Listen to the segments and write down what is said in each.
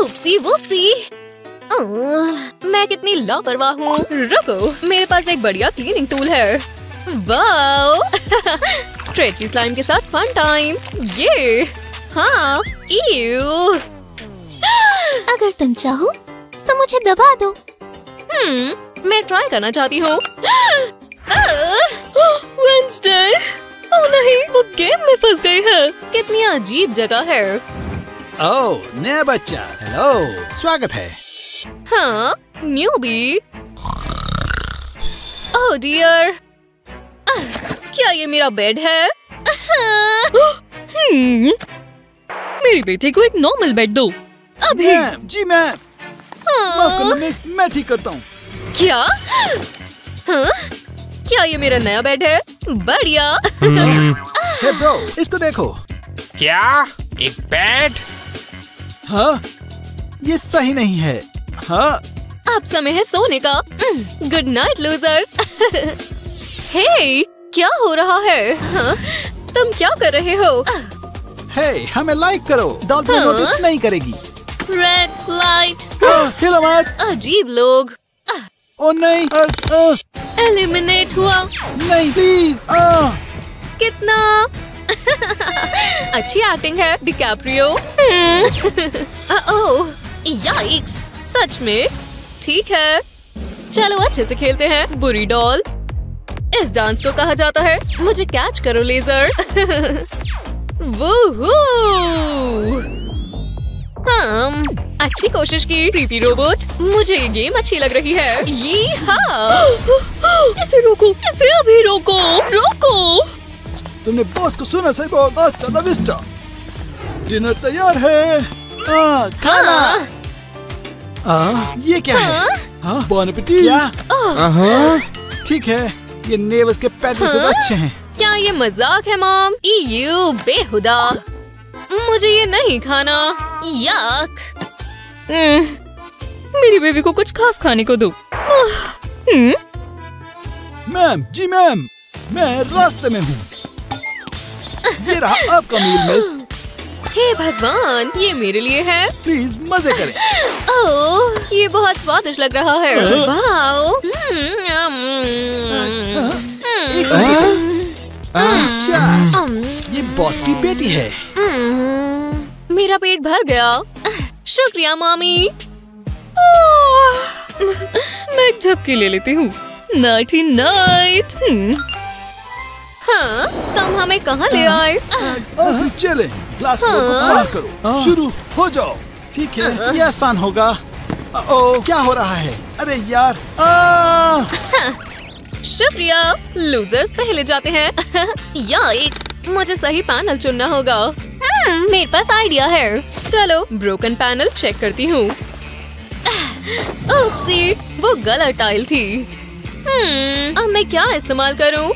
ओप्सी वोप्सी। मैं कितनी लापरवाह हूँ। रुको, मेरे पास एक बढ़िया क्लीनिंग टूल है। वाओ। स्ट्रेची स्लाइम के साथ फन टाइम। ये हाँ। इयू। अगर तुम चाहो तो मुझे दबा दो। मैं ट्राई करना चाहती हूँ। वेडनेसडे। ओह नहीं, वो गेम में फंस गई है। कितनी अजीब जगह है। ओह, नया बच्चा, हेलो, स्वागत है। हाँ, न्यूबी। ओह डियर, क्या ये मेरा बेड है? मेरी बेटी को एक नॉर्मल बेड दो अभी। जी मैम, माफ करना मिस, मैं ठीक करता हूँ। क्या? हाँ? क्या ये मेरा नया बेड है? बढ़िया। हे ब्रो, इसको देखो। क्या एक बेड? हाँ, ये सही नहीं है। हाँ, अब समय है सोने का। Good night losers. हे, क्या हो रहा है? हाँ? तुम क्या कर रहे हो? हे, हमें लाइक करो। डॉल्फिन नोटिस नहीं करेगी। Red light. खेलो मत। अजीब लोग। ओ नहीं, एलिमिनेट हुआ। नहीं प्लीज। कितना अच्छी एक्टिंग है डिकैप्रियो। ओह याइक्स, सच में। ठीक है, चलो अच्छे से खेलते हैं बुरी डॉल। इस डांस को कहा जाता है मुझे कैच करो लेजर। वूहू। हम अच्छी कोशिश की क्रीपी रोबोट। मुझे ये गेम अच्छी लग रही है। यीहा। इसे रोको, इसे अभी रोको, रोको। तुमने बॉस को सुना सही बात। आस्ता ला विस्टा। डिनर तैयार है। खाना। ये क्या है? हाँ, बॉन एपेटी। ठीक है, ये नेवस के पैटर्न से अच्छे हैं। क्या ये मजाक है मॉम? यू बेहुदा, मुझे ये नहीं खाना। याक। मेरी बेबी को कुछ खास खाने को दो। मैम, जी मैम, मैं रास्ते में हूँ। ये रहा आपका मील मिस। हे भगवान, ये मेरे लिए है। प्लीज मजे करें। ओह, ये बहुत स्वादिष्ट लग रहा है। अच्छा, ये बॉस की बेटी है। मेरा पेट भर गया। शुक्रिया मामी। मैं एक झपकी ले लेती हूँ। नाइट ही नाइट। हाँ, तुम हमें कहाँ ले आए? चले, ग्लास वॉल को पार करो। शुरू हो जाओ। ठीक है, ये आसान होगा। क्या हो रहा है? अरे यार। शुक्रिया, लूजर्स पहले जाते हैं। याइक्स, मुझे सही पैनल चुनना होगा। मेरे पास आइडिया है। चलो ब्रोकन पैनल चेक करती हूँ। ओप्सी, वो गलत टाइल थी। अब मैं क्या इस्तेमाल करूँ?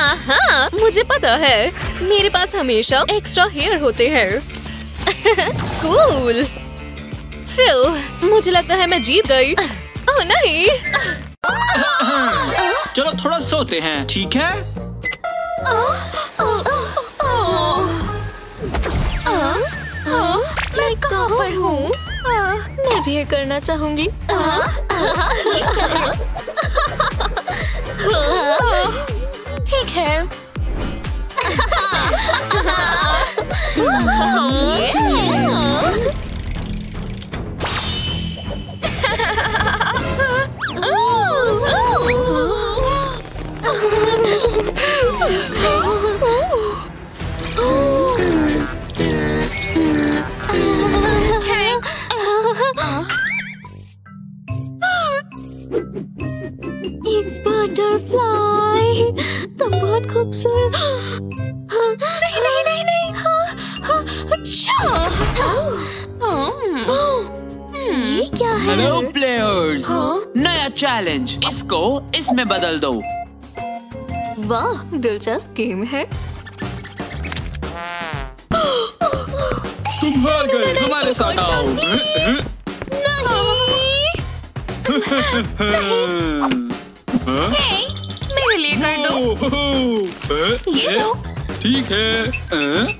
आहा, मुझे पता है। मेरे पास हमेशा एक्स्ट्रा हेयर होते हैं। कूल। फिर मुझे लगता है मैं जीत गई। ओह नहीं। चलो थोड़ा सोते हैं, ठीक है? मैं कहाँ पर हूँ? मैं भी ये करना चाहूँगी। ठीक है। एक बटरफ्लाई, तुम बहुत खूबसूरत। नहीं नहीं नहीं नहीं। अच्छा, ये क्या है? हेलो प्लेयर्स, नया चैलेंज। इसको इसमें बदल दो। वाह, दिलचस्प गेम है। तुम हार गए, हमारे साथ आओ। नहीं। हे, मेरे लिए कर दो। ये लो। ठीक है।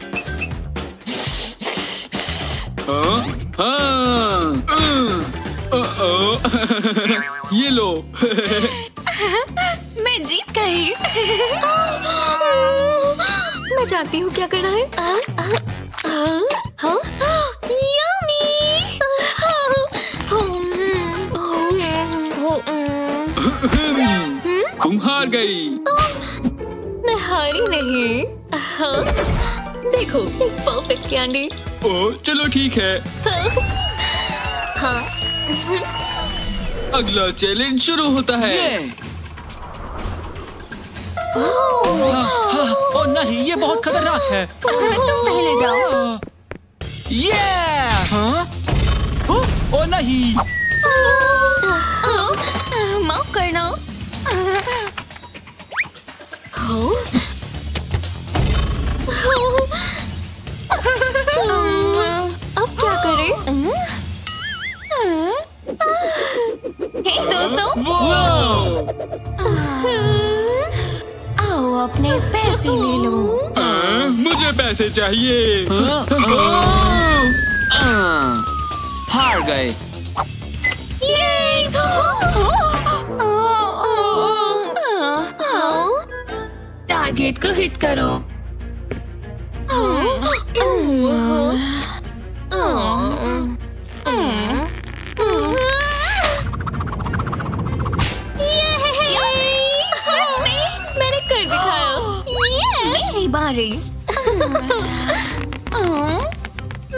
ये लो। मैं जीत गई। मैं जानती हूँ क्या करना है। तुम हार गई। मैं हारी नहीं। देखो एक परफेक्ट कैंडी। ओह चलो ठीक है। अगला चैलेंज शुरू होता है। ओह नहीं, ये बहुत खतरनाक है। तुम पहले जाओ। ओह नहीं, माफ करना। अब क्या करें? हे दोस्तों, आओ अपने पैसे ले लो। मुझे पैसे चाहिए। हार गए। टारगेट को हिट करो।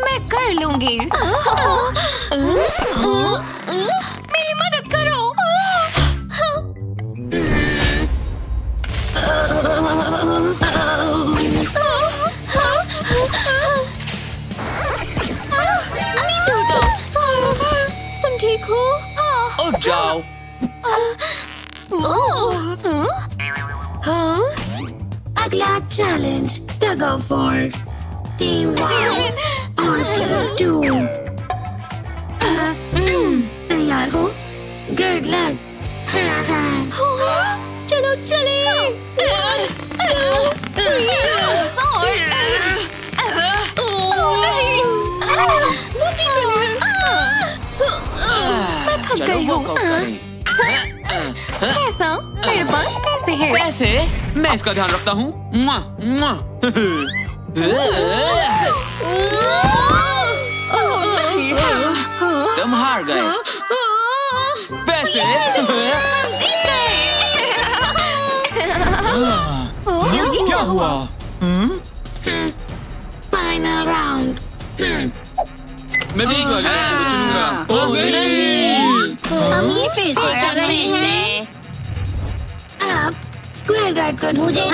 मैं कर लूंगी। मेरी मदद करो। तुम ठीक हो? और जाओ। अगला challenge tug of war. Team 1 और टीम 2 तैयार हो? Good luck. चलो चले। मैं थक गई हूँ। कैसा? मेरे पास पैसे हैं। पैसे? मैं इसका ध्यान रखता हूँ। तुम हार गए। पैसे? जीत गए। क्या हुआ? Final round. मैं भी हम ये फिर से कर रहे हैं। आप स्क्वायर गार्ड को मुझे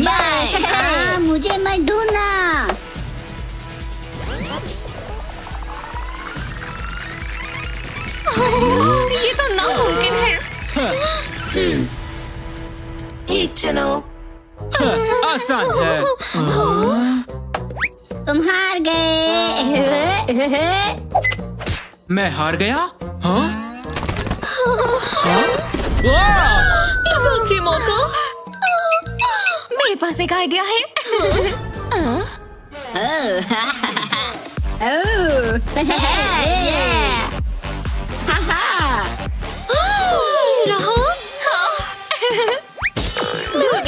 बाय। मुझे मत ढूंढना। ये तो नामुमकिन है। एक चलो। आसान है। तुम हार गए। मैं हार गया। आखिरी मौका। मेरे पास एक आइडिया है।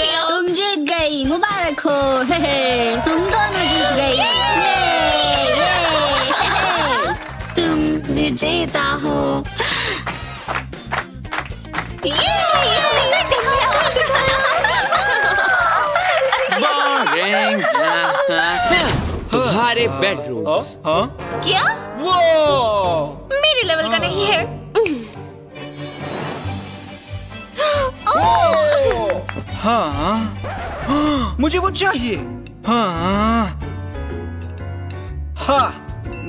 तुम जीत गई। मुबारक हो। तुम दोनों जीत गई। विजेता हो। तुम्हारे बेडरूम्स। क्या वो मेरे लेवल का नहीं है? हाँ मुझे वो चाहिए। हाँ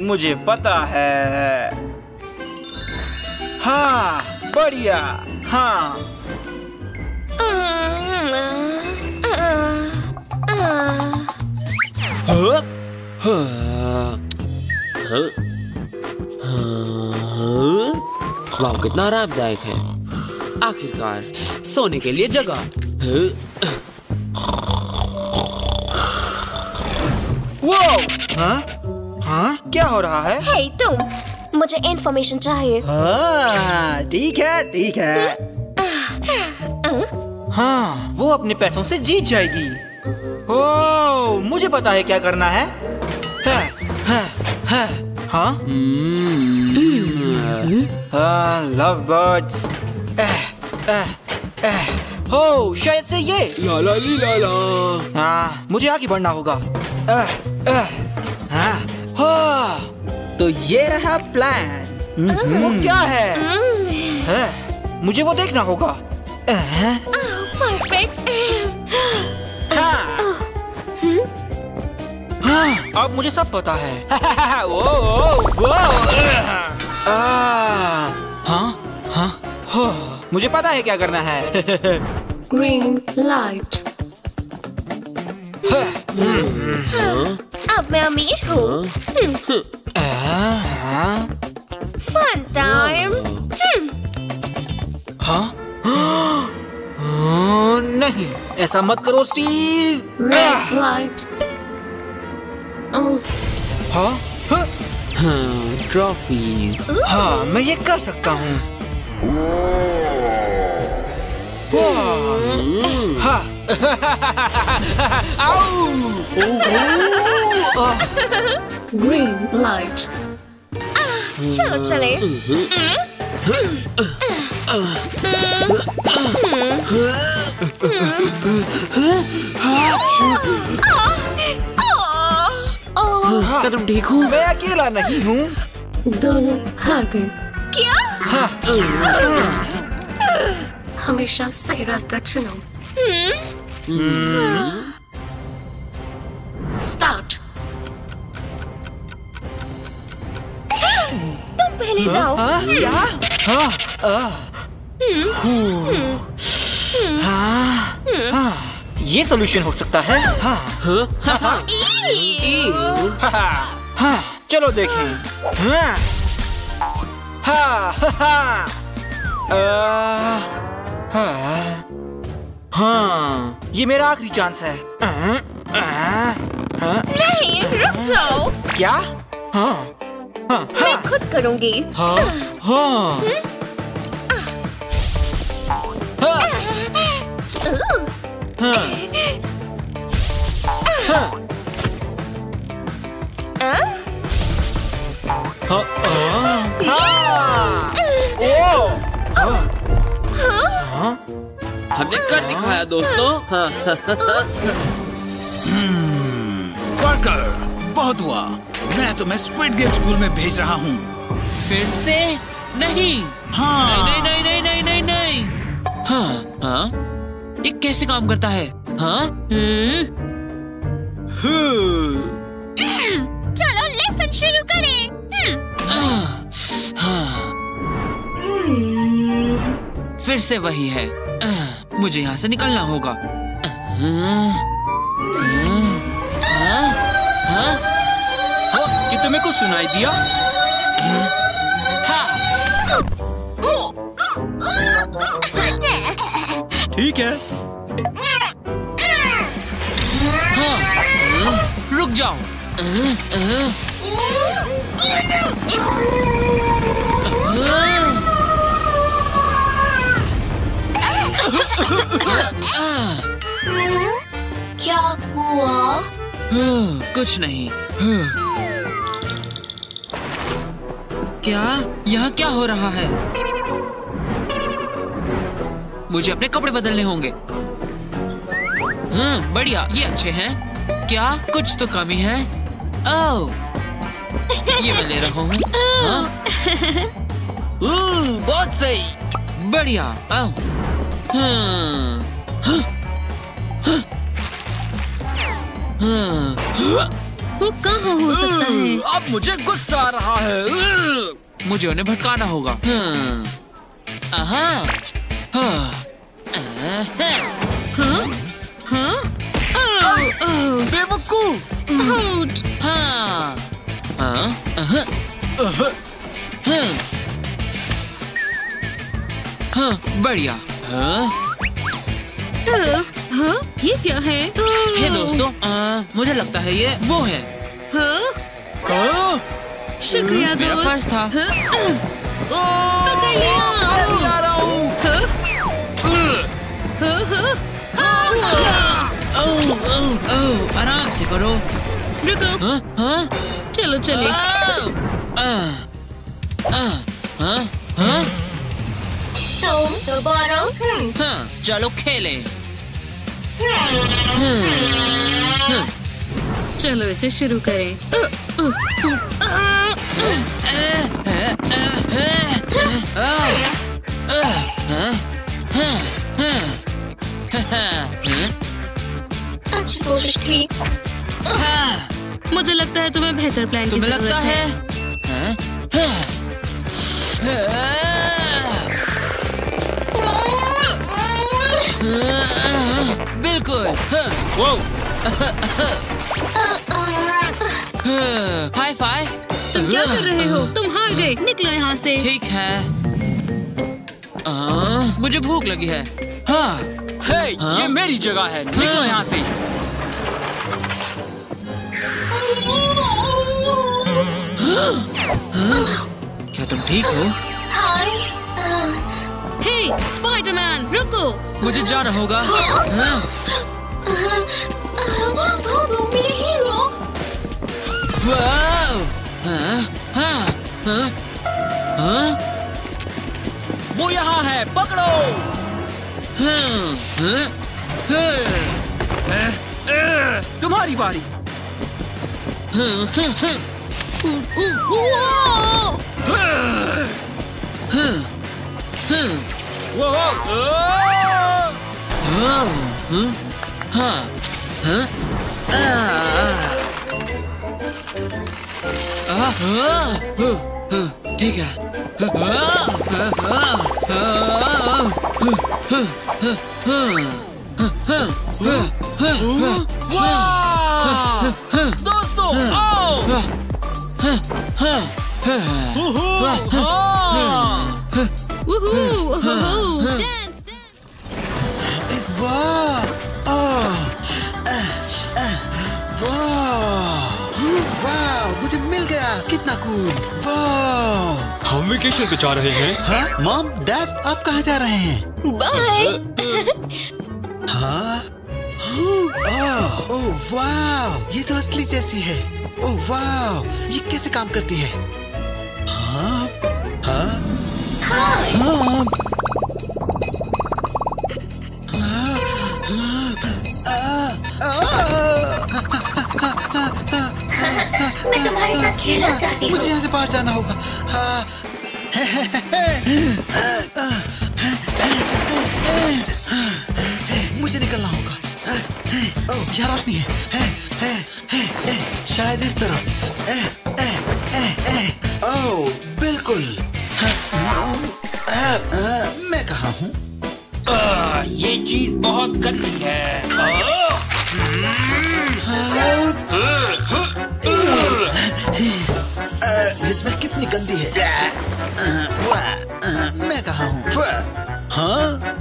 मुझे पता है। हाँ बढ़िया। हाँ वाह कितना आरामदायक है। आखिरकार सोने के लिए जगह। वो हाँ हाँ क्या हो रहा है? हे तुम, मुझे इन्फॉर्मेशन चाहिए। हाँ ठीक है ठीक है। हाँ वो अपने पैसों से जीत जाएगी। ओ, मुझे पता है क्या करना है। हाँ लव बर्ड्स। हो शायद से ये ला ला ली ला ला। हाँ मुझे आगे बढ़ना होगा। हाँ हो तो ये रहा प्लान। वो क्या है? मुझे वो देखना होगा। परफेक्ट। हाँ अब मुझे सब पता है। हाँ हाँ हो मुझे पता है क्या करना है। Green light. अब मैं अमीर हूँ। Fun time. हाँ नहीं ऐसा मत करो स्टीव। Red light. हाँ ट्रॉफीज। हाँ मैं ये कर सकता हूँ। Green light. चलो चले। क्या तुम ठीक हो? मैं अकेला नहीं हूँ। दोनों हार गए। क्या? हमेशा सही रास्ता चुनो। स्टार्ट। तुम पहले जाओ। हाँ ये सोल्यूशन हो सकता है। हाँ चलो देखें। हाँ ये मेरा आखिरी चांस है। नहीं रुक जाओ। क्या? हाँ मैं खुद करूँगी। हाँ हमने कर दिखाया दोस्तों। पार्कर बहुत हुआ। मैं तुम्हें स्क्विड गेम स्कूल में भेज रहा हूँ। फिर से? नहीं। हाँ नहीं नहीं नहीं नहीं नहीं नहीं। हाँ हाँ ये कैसे काम करता है? हाँ चलो लेसन शुरू करें। फिर से वही है। मुझे यहाँ से निकलना होगा। तुम्हें कुछ सुनाई दिया? ठीक है। हाँ, रुक जाओ। क्या हुआ? कुछ नहीं। क्या यहाँ क्या हो रहा है? मुझे अपने कपड़े बदलने होंगे। हाँ, बढ़िया ये अच्छे हैं। क्या कुछ तो कमी है? ओह, ये मैं ले रहा हूँ। हाँ? बहुत सही बढ़िया। ओह, वो कहाँ हो सकता है? अब मुझे गुस्सा आ रहा है। मुझे उन्हें भटकाना होगा। हाँ बेवकूफ। हाँ हाँ बढ़िया। हाँ ये क्या है? हे दोस्तों मुझे लगता है ये वो है। शुक्रिया दोस्त। था। आराम से करो। रुको। चलो चले। तुम दोबारा चलो खेले। चलो इसे शुरू करें। अच्छी कोशिश थी। मुझे लगता है तुम्हें बेहतर प्लान की जरूरत है। बिल्कुल। High five. तुम क्या कर रहे हो? तुम हार गए। निकलो यहाँ से। ठीक है। मुझे भूख लगी है। हाँ। हे, ये मेरी जगह है। निकलो यहाँ से। क्या तुम ठीक हो? हे स्पाइडरमैन रुको। मुझे जाना होगा। मेरे हीरो। वो यहाँ है, पकड़ो। तुम्हारी बारी। ठीक है। दोस्तों आओ। वाह, मुझे मिल गया। कितना कूल। वाह, हम वेकेशन पे जा रहे हैं। हाँ? मॉम डैड आप कहाँ जा रहे हैं? बाय। हाँ? ओह वाह, ये तो असली जैसी है। ओह वाह, ये कैसे काम करती है? हाँ? हाँ? हाँ? हाँ? मैं तुम्हारे साथ खेलना चाहती हूँ। मुझे यहाँ से बाहर जाना होगा। मुझे निकलना होगा। ओह क्या रोशनी है। शायद इस तरफ। ओह बिल्कुल। मैं कहाँ हूँ? ये चीज बहुत गंदी है। जिसमें कितनी गंदी है। मैं कहाँ हूँ? हाँ?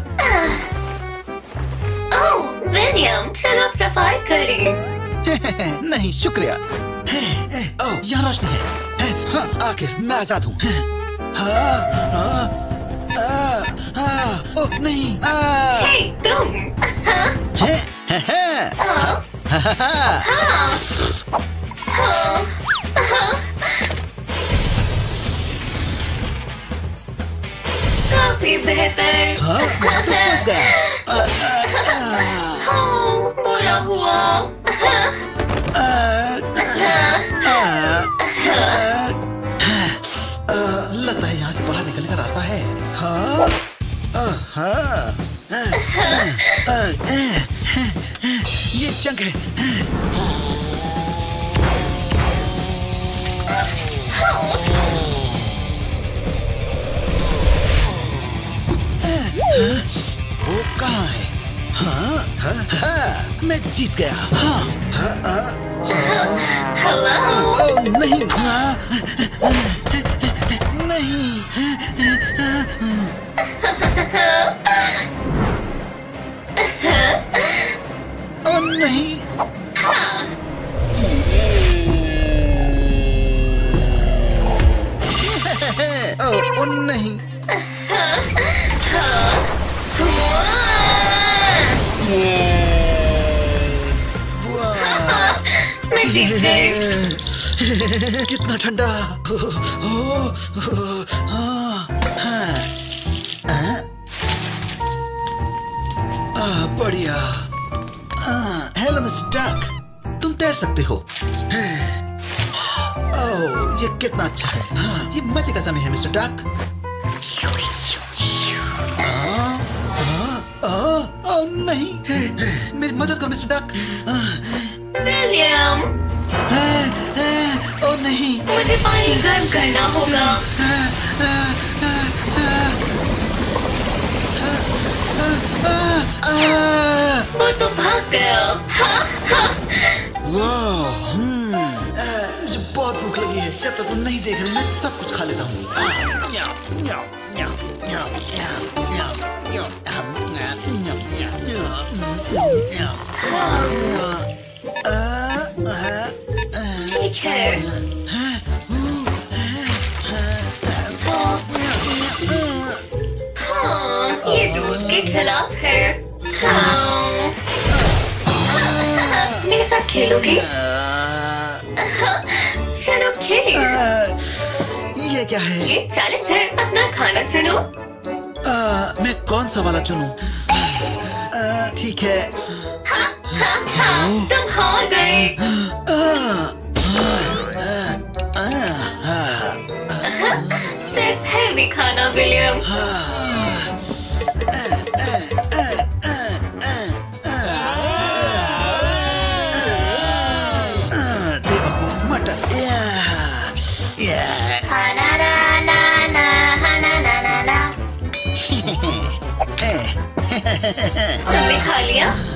ओह विलियम, चलो आप सफाई करें। नहीं शुक्रिया। ओह यहाँ रोशनी है। हाँ, आखिर मैं आजाद हूँ। हाँ, हाँ, ओह नहीं। हे तुम। काफी बेहतर। हाँ, तो फंस गया। हाँ, बुरा हुआ। लगता है यहाँ से बाहर निकलने का रास्ता है। हाँ, ये चंक है। वो कहाँ है? हाँ, हाँ, हाँ, मैं जीत गया। हाँ, हाँ, हाँ, नहीं, हाँ, नहीं। नहीं। कितना ठंडा। बढ़िया। हेलो मिस्टर डक, तुम तैर सकते हो। ओह, ये कितना अच्छा है। ये मजे का समय है मिस्टर डक। नहीं, मेरी मदद करो मिस्टर डक। विलियम। ओह नहीं, मुझे पानी गर्म करना होगा। वो तो भाग गया। वाह, मुझे बहुत भूख लगी है। जब तक तुम नहीं देख रहे मैं सब कुछ खा लेता हूँ। ठीक है। खिलाफ है। मेरे साथ खेलोगे? चलो खेल। ये क्या है? ये चैलेंज है, अपना खाना चुनो। मैं कौन सा वाला चुनूं? ठीक है। तुम हार गए। सिर्फ है भी खाना विलियम। तुमने खा लिया?